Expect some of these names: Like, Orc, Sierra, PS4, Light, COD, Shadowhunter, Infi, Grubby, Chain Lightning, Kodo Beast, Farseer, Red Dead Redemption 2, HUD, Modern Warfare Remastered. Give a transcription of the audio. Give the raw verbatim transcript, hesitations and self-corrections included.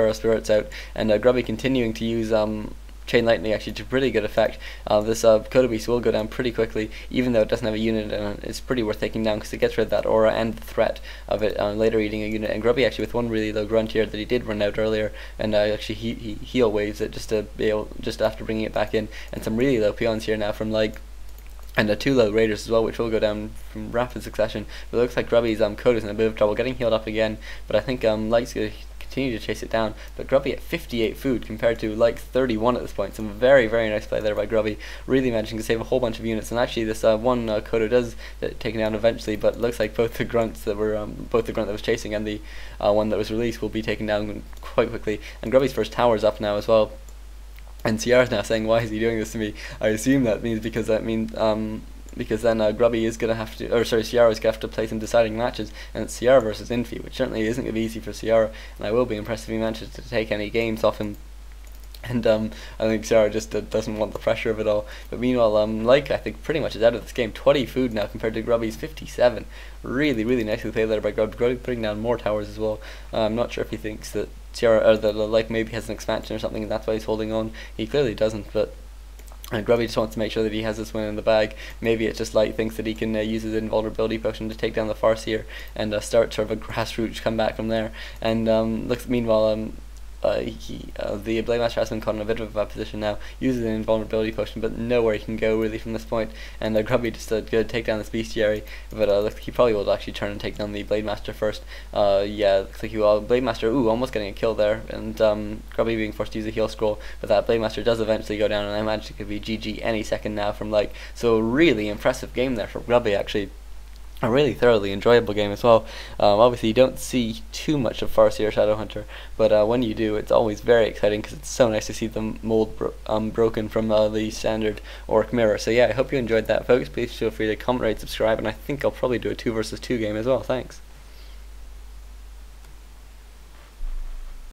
Pharaoh Spirits out, and uh, Grubby continuing to use um, Chain Lightning actually to pretty good effect. Uh, this uh, Kodo Beast will go down pretty quickly, even though it doesn't have a unit, and it. it's pretty worth taking down because it gets rid of that aura and the threat of it uh, later eating a unit. And Grubby actually with one really low grunt here that he did run out earlier, and uh, actually he, he heal waves it just to be able, just after bringing it back in, and some really low peons here now from like. And the two low raiders as well, which will go down from rapid succession. But it looks like Grubby's um, Kodo's in a bit of trouble, getting healed up again. But I think um, Light's going to continue to chase it down. But Grubby at fifty-eight food compared to like thirty-one at this point. Some very, very nice play there by Grubby. Really managing to save a whole bunch of units. And actually, this uh, one uh, Kodo does get taken down eventually. But it looks like both the grunts that were um, both the grunt that was chasing and the uh, one that was released will be taken down quite quickly. And Grubby's first tower's up now as well. And Sierra's now saying, "Why is he doing this to me?" I assume that means because that means um because then uh, Grubby is gonna have to, or sorry, Sierra's gonna have to play some deciding matches, and it's Sierra versus Infi, which certainly isn't gonna be easy for Sierra. And I will be impressed if he manages to take any games off him. And um, I think Sierra just uh, doesn't want the pressure of it all. But meanwhile, um, Like I think pretty much is out of this game. twenty food now compared to Grubby's fifty-seven. Really, really nicely played there by Grubby. Grubby putting down more towers as well. Uh, I'm not sure if he thinks that Sierra or that Like maybe has an expansion or something, and that's why he's holding on. He clearly doesn't, but. And Grubby just wants to make sure that he has this win in the bag. Maybe it's just Light thinks that he can uh, use his invulnerability potion to take down the Farseer and uh, start sort of a grassroots comeback from there. And um, looks meanwhile, um, Uh, he, uh, the Blade Master has been caught in a bit of a bad position now, uses an invulnerability potion, but nowhere he can go really from this point. And uh, Grubby just uh, going to take down this bestiary, but uh, looks like he probably will actually turn and take down the Blade Master first. Uh, yeah, looks like he will. Blade Master, ooh, almost getting a kill there, and um, Grubby being forced to use a heal scroll, but that Blade Master does eventually go down, and I imagine it could be G G any second now from Like. So a really impressive game there for Grubby actually. A really thoroughly enjoyable game as well. Um, obviously you don't see too much of Farseer or Shadowhunter, but uh, when you do, it's always very exciting because it's so nice to see the mold bro um, broken from uh, the standard Orc mirror. So yeah, I hope you enjoyed that, folks. Please feel free to comment, rate, subscribe, and I think I'll probably do a two versus two game as well. Thanks.